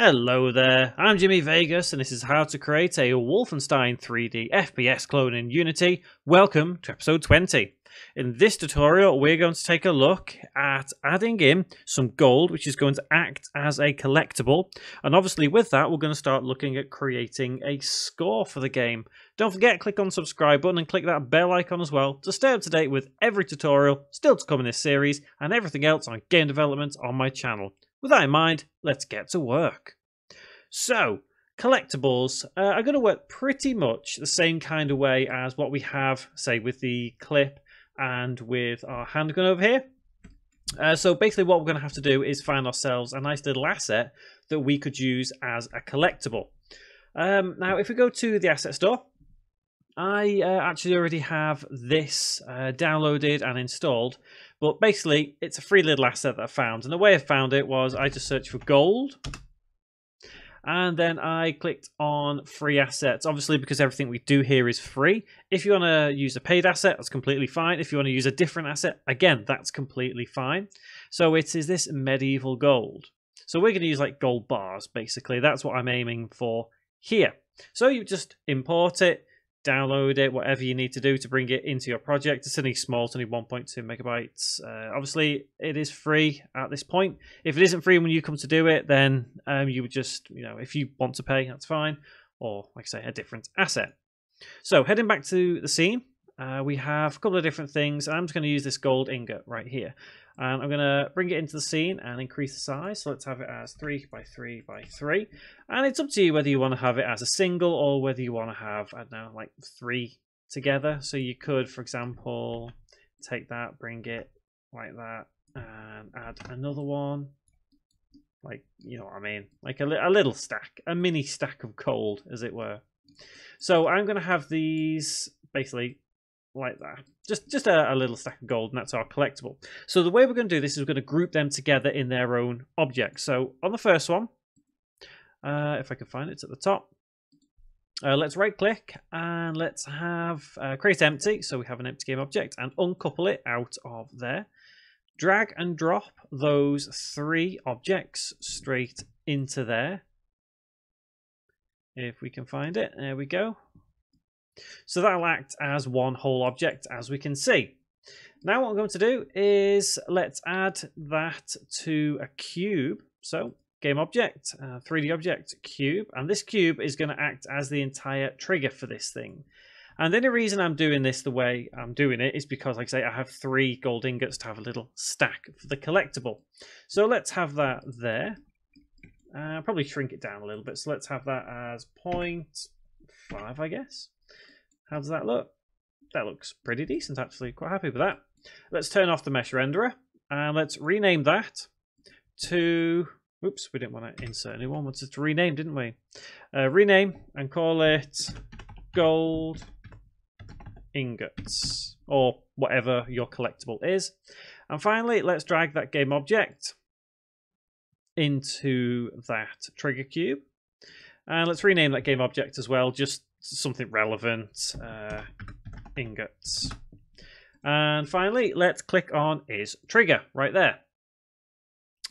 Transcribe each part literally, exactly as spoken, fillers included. Hello there, I'm Jimmy Vegas and this is how to create a Wolfenstein three D F P S clone in Unity. Welcome to episode twenty. In this tutorial we're going to take a look at adding in some gold, which is going to act as a collectible, and obviously with that we're going to start looking at creating a score for the game. Don't forget, click on the subscribe button and click that bell icon as well to stay up to date with every tutorial still to come in this series and everything else on game development on my channel. With that in mind, let's get to work. So, collectibles uh, are going to work pretty much the same kind of way as what we have, say, with the clip and with our handgun over here. Uh, so basically what we're going to have to do is find ourselves a nice little asset that we could use as a collectible. Um, now, if we go to the asset store, I uh, actually already have this uh, downloaded and installed, but basically it's a free little asset that I found, and the way I found it was I just searched for gold and then I clicked on free assets, obviously because everything we do here is free. If you want to use a paid asset, that's completely fine. If you want to use a different asset, again, that's completely fine. So it is this medieval gold. So we're going to use like gold bars, basically. That's what I'm aiming for here. So you just import it, download it, whatever you need to do to bring it into your project. It's only small, it's only one point two megabytes. Uh, obviously, it is free at this point. If it isn't free when you come to do it, then um, you would just, you know, if you want to pay, that's fine. Or, like I say, a different asset. So, heading back to the scene, uh, we have a couple of different things. I'm just going to use this gold ingot right here. And I'm going to bring it into the scene and increase the size. So let's have it as three by three by three. And it's up to you whether you want to have it as a single or whether you want to have, I don't know, like three together. So you could, for example, take that, bring it like that, and add another one. Like, you know what I mean? Like a, li a little stack, a mini stack of gold, as it were. So I'm going to have these basically like that, just just a, a little stack of gold, and that's our collectible. So the way we're going to do this is we're going to group them together in their own objects. So on the first one, uh if I can find it, it's at the top. Uh, let's right click and let's have uh, create empty, so we have an empty game object, and uncouple it out of there. Drag and drop those three objects straight into there if we can find it. There we go. So that'll act as one whole object, as we can see. Now what I'm going to do is let's add that to a cube. So game object, uh, three D object, cube. And this cube is going to act as the entire trigger for this thing. And the only reason I'm doing this the way I'm doing it is because, like I say, I have three gold ingots to have a little stack for the collectible. So let's have that there. Uh, probably shrink it down a little bit. So let's have that as zero point five, I guess. How does that look? That looks pretty decent, actually. Quite happy with that. Let's turn off the mesh renderer and let's rename that to... Oops, we didn't want to insert a new one. We wanted to rename, didn't we? Uh, rename and call it gold ingots or whatever your collectible is. And finally, let's drag that game object into that trigger cube. And let's rename that game object as well, just something relevant, uh, ingots. And finally, let's click on is trigger right there.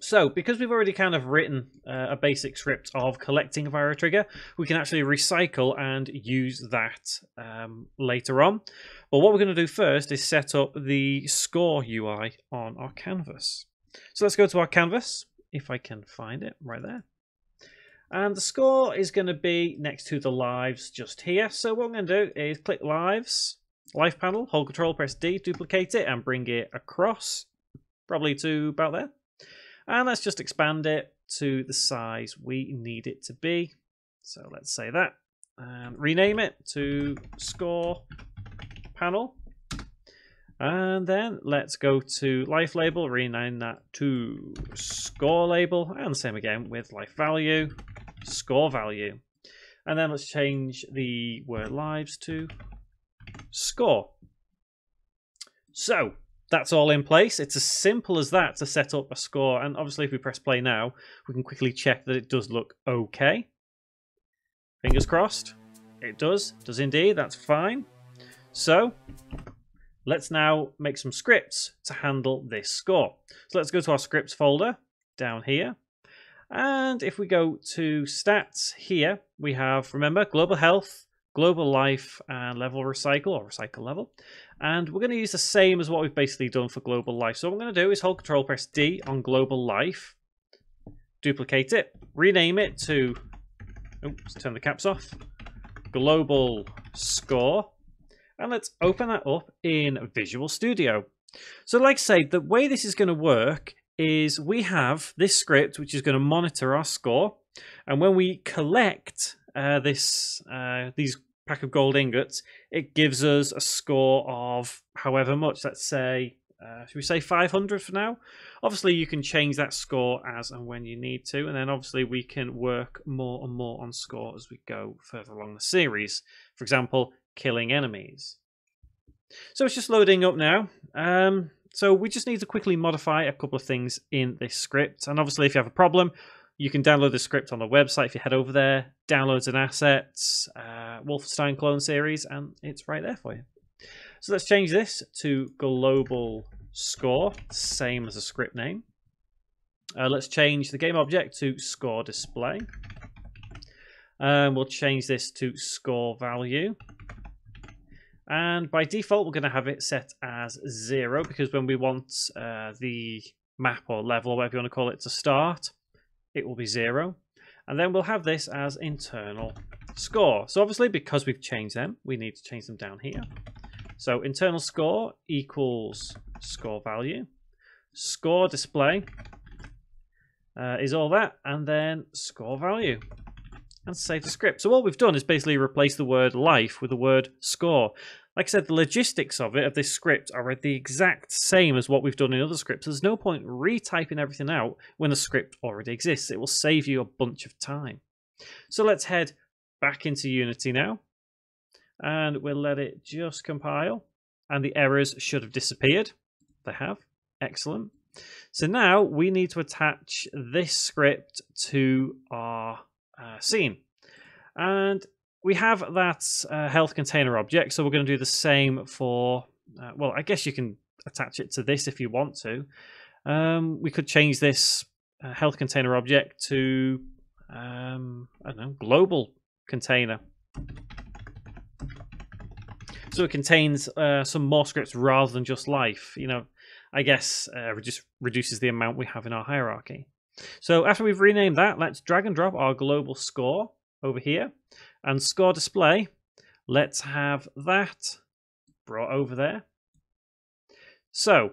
So because we've already kind of written uh, a basic script of collecting via a trigger, we can actually recycle and use that um, later on. But what we're going to do first is set up the score U I on our canvas. So let's go to our canvas, if I can find it right there. And the score is going to be next to the lives just here. So what I'm going to do is click lives, life panel, hold control, press D, duplicate it and bring it across, probably to about there. And let's just expand it to the size we need it to be. So let's say that and rename it to score panel. And then let's go to life label, rename that to score label, and same again with life value, score value. And then let's change the word lives to score. So that's all in place. It's as simple as that to set up a score, and obviously if we press play now we can quickly check that it does look okay. Fingers crossed. It does does indeed. That's fine. So let's now make some scripts to handle this score. So let's go to our scripts folder down here. And if we go to stats here, we have, remember, global health, global life, and level recycle, or recycle level. And we're going to use the same as what we've basically done for global life. So what I'm going to do is hold control, press D on global life, duplicate it, rename it to, oops, turn the caps off, global score. And let's open that up in Visual Studio. So like I say, the way this is going to work is we have this script which is going to monitor our score, and when we collect uh, this uh, these pack of gold ingots, it gives us a score of however much. Let's say, uh, should we say five hundred for now? Obviously you can change that score as and when you need to, and then obviously we can work more and more on score as we go further along the series. For example, killing enemies. So it's just loading up now. Um, so we just need to quickly modify a couple of things in this script. And obviously if you have a problem, you can download the script on the website. If you head over there, downloads and assets, uh, Wolfenstein clone series, and it's right there for you. So let's change this to global score, same as the script name. Uh, let's change the game object to score display. Um, we'll change this to score value. And by default, we're going to have it set as zero, because when we want uh, the map or level, or whatever you want to call it, to start, it will be zero. And then we'll have this as internal score. So obviously, because we've changed them, we need to change them down here. So internal score equals score value. Score display uh, is all that. And then score value. And save the script. So what we've done is basically replace the word life with the word score. Like I said, the logistics of it, of this script, are the exact same as what we've done in other scripts. There's no point retyping everything out when the script already exists. It will save you a bunch of time. So let's head back into Unity now. And we'll let it just compile. And the errors should have disappeared. They have. Excellent. So now we need to attach this script to our Uh, scene, and we have that uh, health container object, so we're going to do the same for uh, well, I guess you can attach it to this if you want to. Um, we could change this uh, health container object to um, I don't know, global container, so it contains uh, some more scripts rather than just life, you know. I guess uh, it just reduces the amount we have in our hierarchy. So after we've renamed that, let's drag and drop our global score over here. And score display, let's have that brought over there. So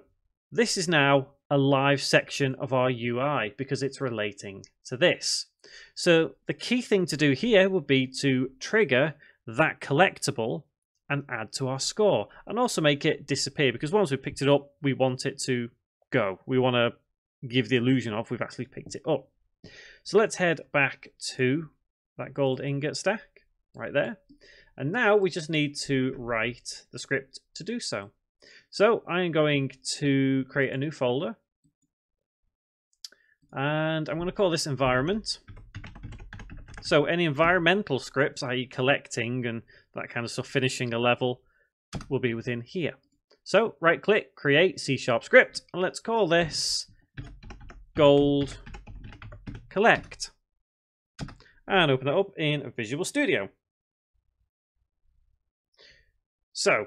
this is now a live section of our U I because it's relating to this. So the key thing to do here would be to trigger that collectible and add to our score. And also make it disappear, because once we've picked it up, we want it to go. We want to give the illusion of we've actually picked it up. So let's head back to that gold ingot stack right there, and now we just need to write the script to do so. So I am going to create a new folder, and I'm going to call this environment. So any environmental scripts, that is collecting and that kind of stuff, finishing a level, will be within here. So right click, create C sharp script, and let's call this gold collect, and open that up in Visual Studio. So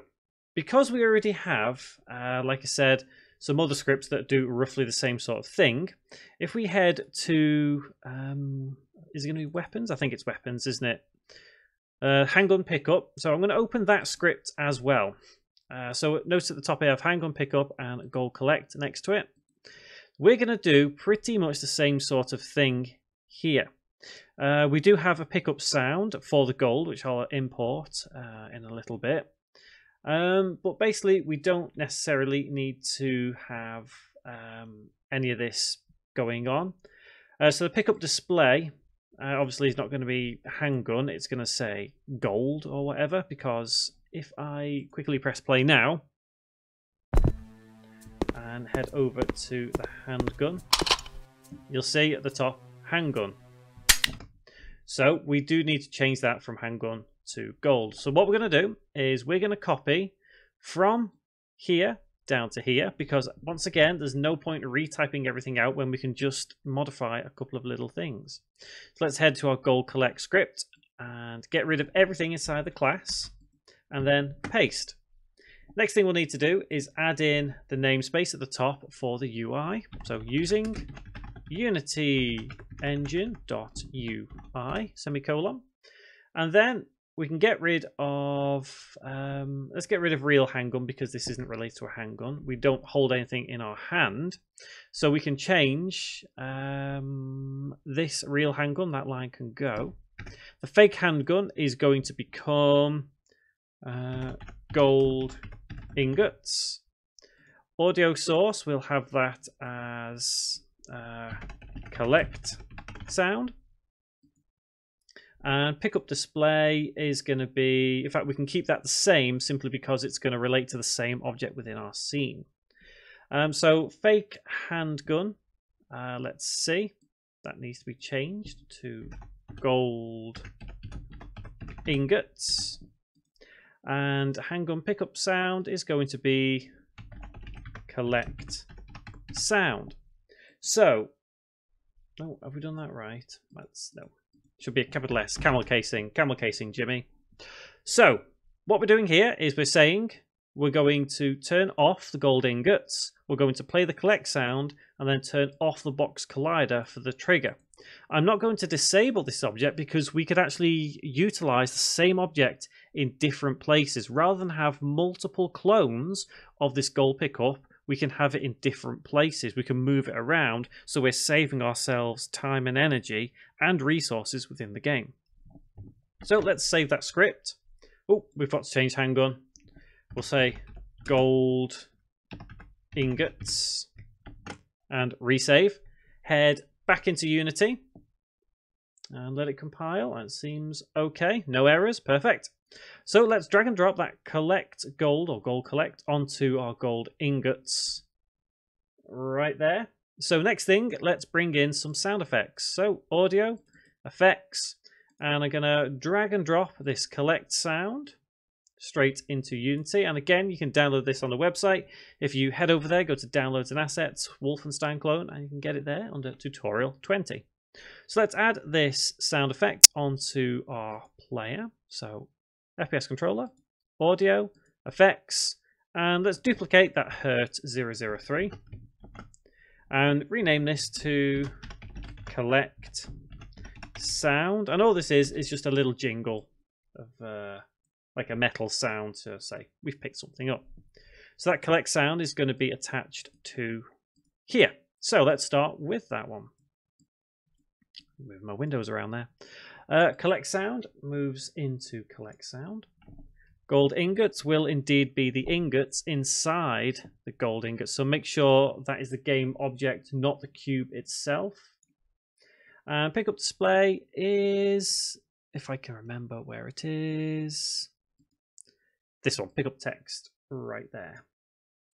because we already have uh, like I said, some other scripts that do roughly the same sort of thing, if we head to um, is it going to be weapons? I think it's weapons, isn't it? Uh, handgun pickup. So I'm going to open that script as well. Uh, so notice at the top I have handgun pickup and gold collect next to it. We're going to do pretty much the same sort of thing here. Uh, we do have a pickup sound for the gold, which I'll import uh, in a little bit. Um, but basically, we don't necessarily need to have um, any of this going on. Uh, so the pickup display, uh, obviously, is not going to be handgun. It's going to say gold or whatever, because if I quickly press play now, and head over to the handgun, you'll see at the top handgun. So we do need to change that from handgun to gold. So what we're going to do is we're going to copy from here down to here, because once again, there's no point retyping everything out when we can just modify a couple of little things. So let's head to our goal collect script and get rid of everything inside the class and then paste. Next thing we'll need to do is add in the namespace at the top for the U I. So using Unity engine.ui semicolon, and then we can get rid of, um, let's get rid of real handgun because this isn't related to a handgun. We don't hold anything in our hand. So we can change um, this real handgun, that line can go. The fake handgun is going to become uh, gold ingots. Audio source, we'll have that as uh, collect sound. And pickup display is going to be, in fact, we can keep that the same simply because it's going to relate to the same object within our scene. Um, so fake handgun, uh, let's see, that needs to be changed to gold ingots. And handgun pickup sound is going to be collect sound. So, oh, have we done that right? Let's, no. Should be a capital S, camel casing, camel casing, Jimmy. So what we're doing here is we're saying we're going to turn off the gold ingots. We're going to play the collect sound and then turn off the box collider for the trigger. I'm not going to disable this object because we could actually utilize the same object in different places. Rather than have multiple clones of this gold pickup, we can have it in different places. We can move it around, so we're saving ourselves time and energy and resources within the game. So let's save that script. Oh, we've got to change handgun. We'll say gold ingots and resave. Head back into Unity and let it compile. And it seems okay. No errors. Perfect. So let's drag and drop that collect gold or gold collect onto our gold ingots right there. So next thing, let's bring in some sound effects. So audio, effects, and I'm going to drag and drop this collect sound straight into Unity. And again, you can download this on the website. If you head over there, go to downloads and assets, Wolfenstein clone, and you can get it there under tutorial twenty. So let's add this sound effect onto our player. So F P S controller, audio, effects, and let's duplicate that Hurt zero zero three and rename this to collect sound. And all this is is just a little jingle of uh, like a metal sound to say we've picked something up. So that collect sound is going to be attached to here. So let's start with that one. Move my windows around there. Uh, collect sound moves into collect sound. Gold ingots will indeed be the ingots inside the gold ingots. So make sure that is the game object, not the cube itself. And uh, pickup display is, if I can remember where it is, this one, pickup text right there.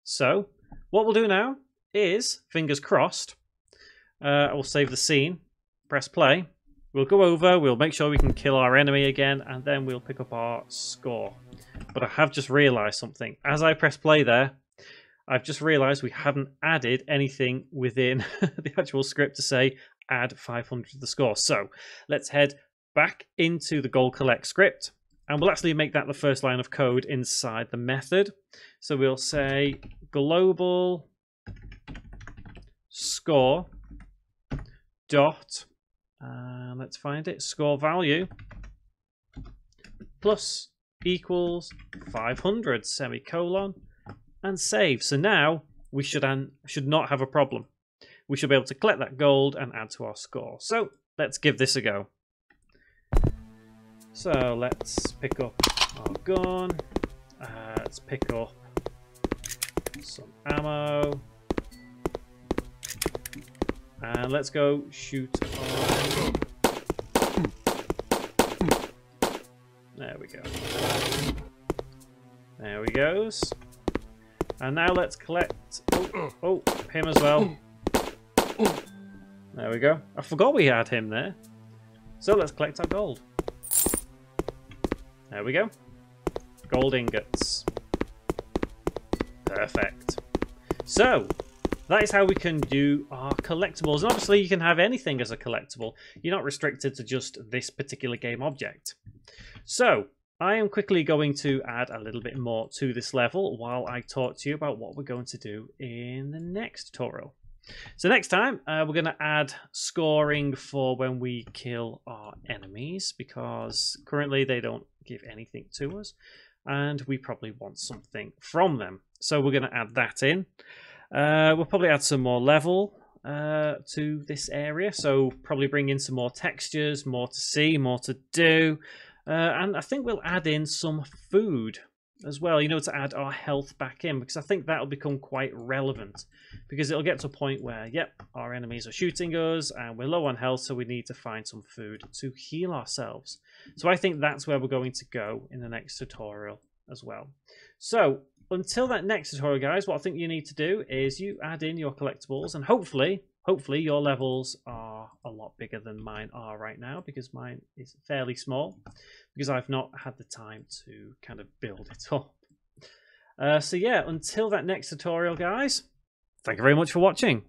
So what we'll do now is, fingers crossed, uh, I will save the scene, press play. We'll go over, we'll make sure we can kill our enemy again, and then we'll pick up our score. But I have just realised something. As I press play there, I've just realised we haven't added anything within the actual script to say add five hundred to the score. So let's head back into the goal collect script, and we'll actually make that the first line of code inside the method. So we'll say global score dot, and let's find it, score value plus equals five hundred semicolon and save. So now we should should not have a problem. We should be able to collect that gold and add to our score. So let's give this a go. So let's pick up our gun, uh, let's pick up some ammo, and let's go shoot on. There we go. There we goes. And now let's collect. Oh, oh, him as well. There we go. I forgot we had him there. So let's collect our gold. There we go. Gold ingots. Perfect. So that is how we can do our collectibles. And obviously you can have anything as a collectible. You're not restricted to just this particular game object. So I am quickly going to add a little bit more to this level while I talk to you about what we're going to do in the next tutorial. So next time, uh, we're going to add scoring for when we kill our enemies, because currently they don't give anything to us, and we probably want something from them. So we're going to add that in. Uh, we'll probably add some more level uh, to this area, so probably bring in some more textures, more to see, more to do. Uh, and I think we'll add in some food as well, you know, to add our health back in, because I think that'll become quite relevant, because it'll get to a point where, yep, our enemies are shooting us and we're low on health, so we need to find some food to heal ourselves. So I think that's where we're going to go in the next tutorial as well. So until that next tutorial, guys, what I think you need to do is you add in your collectibles, and hopefully, hopefully your levels are a lot bigger than mine are right now, because mine is fairly small, because I've not had the time to kind of build it up. Uh, so yeah, until that next tutorial, guys, thank you very much for watching.